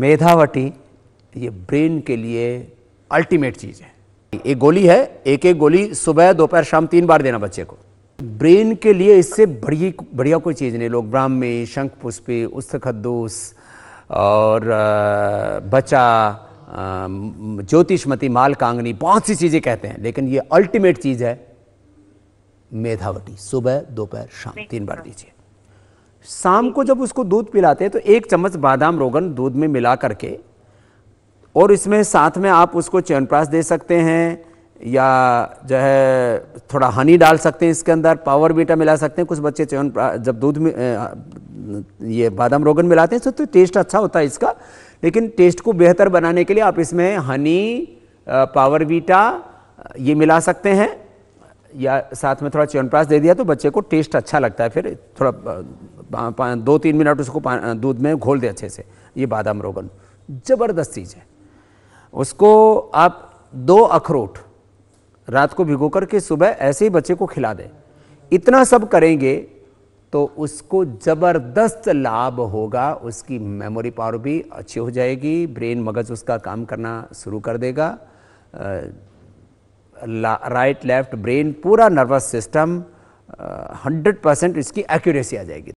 मेधावटी ये ब्रेन के लिए अल्टीमेट चीज़ है। एक गोली है, एक एक गोली सुबह दोपहर शाम 3 बार देना बच्चे को। ब्रेन के लिए इससे बढ़िया कोई चीज़ नहीं। लोग ब्राह्मी, शंख पुष्पी, उस्तखद्दूस और बचा, ज्योतिषमती, मालकांगनी, बहुत सी चीज़ें कहते हैं, लेकिन ये अल्टीमेट चीज़ है मेधावटी। सुबह दोपहर शाम 3 बार दीजिए। शाम को जब उसको दूध पिलाते हैं तो 1 चम्मच बादाम रोगन दूध में मिला करके, और इसमें साथ में आप उसको च्यवनप्राश दे सकते हैं, या जो है थोड़ा हनी डाल सकते हैं इसके अंदर, पावर बीटा मिला सकते हैं। कुछ बच्चे च्यवनप्राश जब दूध में ये बादाम रोगन मिलाते हैं तो टेस्ट अच्छा होता है इसका, लेकिन टेस्ट को बेहतर बनाने के लिए आप इसमें हनी, पावर बीटा ये मिला सकते हैं, या साथ में थोड़ा च्यवनप्राश दे दिया तो बच्चे को टेस्ट अच्छा लगता है। फिर थोड़ा 2-3 मिनट उसको दूध में घोल दे अच्छे से। ये बादाम रोगन ज़बरदस्त चीज़ है। उसको आप 2 अखरोट रात को भिगो करके सुबह ऐसे ही बच्चे को खिला दें। इतना सब करेंगे तो उसको ज़बरदस्त लाभ होगा। उसकी मेमोरी पावर भी अच्छी हो जाएगी, ब्रेन मगज उसका काम करना शुरू कर देगा। राइट लेफ्ट ब्रेन पूरा नर्वस सिस्टम 100% इसकी एक्यूरेसी आ जाएगी।